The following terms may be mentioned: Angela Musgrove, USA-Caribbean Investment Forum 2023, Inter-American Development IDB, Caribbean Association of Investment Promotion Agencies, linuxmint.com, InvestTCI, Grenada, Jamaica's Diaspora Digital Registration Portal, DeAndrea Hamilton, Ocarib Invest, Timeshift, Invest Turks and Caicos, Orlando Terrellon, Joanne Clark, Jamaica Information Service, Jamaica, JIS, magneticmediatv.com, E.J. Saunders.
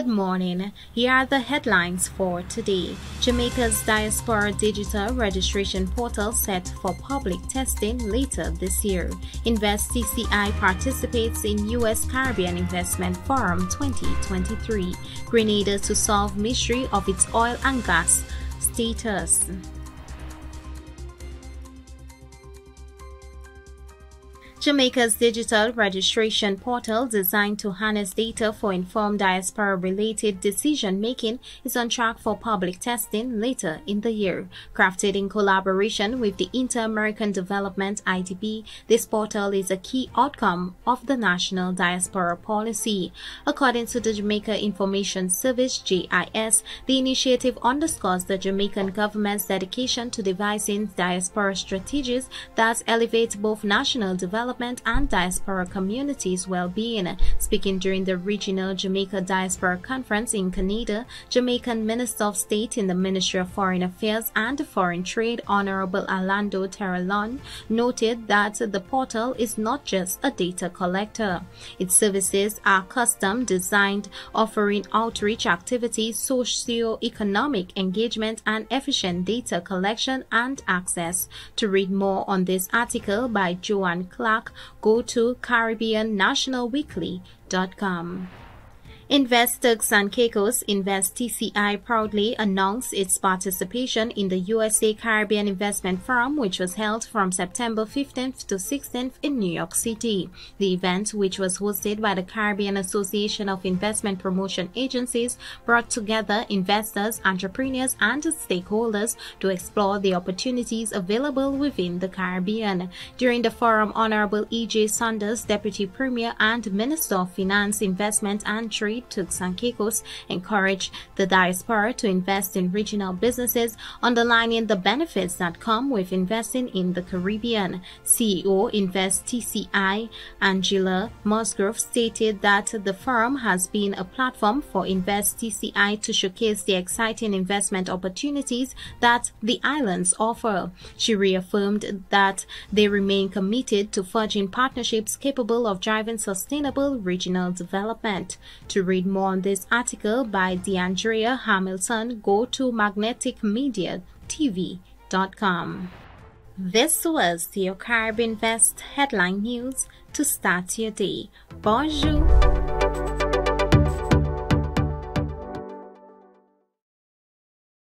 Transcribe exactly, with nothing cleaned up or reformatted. Good morning. Here are the headlines for today. Jamaica's Diaspora Digital Registration Portal set for public testing later this year. InvestTCI participates in U S Caribbean Investment Forum twenty twenty-three. Grenada to solve mystery of its oil and gas status. Jamaica's digital registration portal, designed to harness data for informed diaspora-related decision-making, is on track for public testing later in the year. Crafted in collaboration with the Inter-American Development I D B, this portal is a key outcome of the National Diaspora Policy. According to the Jamaica Information Service (J I S), the initiative underscores the Jamaican government's dedication to devising diaspora strategies that elevate both national development and diaspora communities' well-being. Speaking during the regional Jamaica Diaspora Conference in Grenada, Jamaican Minister of State in the Ministry of Foreign Affairs and Foreign Trade, Honorable Orlando Terrellon, noted that the portal is not just a data collector. Its services are custom-designed, offering outreach activities, socio-economic engagement, and efficient data collection and access. To read more on this article by Joanne Clark, go to Caribbean National Weekly dot com. Invest Turks and Caicos, InvestTCI, proudly announced its participation in the U S A Caribbean Investment Forum, which was held from September fifteenth to sixteenth in New York City. The event, which was hosted by the Caribbean Association of Investment Promotion Agencies, brought together investors, entrepreneurs, and stakeholders to explore the opportunities available within the Caribbean. During the forum, Honorable E J Saunders, Deputy Premier and Minister of Finance, Investment and Trade, Turks and Caicos, encourage the diaspora to invest in regional businesses, underlining the benefits that come with investing in the Caribbean. C E O InvestTCI, Angela Musgrove, stated that the forum has been a platform for InvestTCI to showcase the exciting investment opportunities that the islands offer. She reaffirmed that they remain committed to forging partnerships capable of driving sustainable regional development. To To read more on this article by DeAndrea Hamilton, go to magnetic media t v dot com. This was the Ocarib Invest headline news to start your day. Bonjour.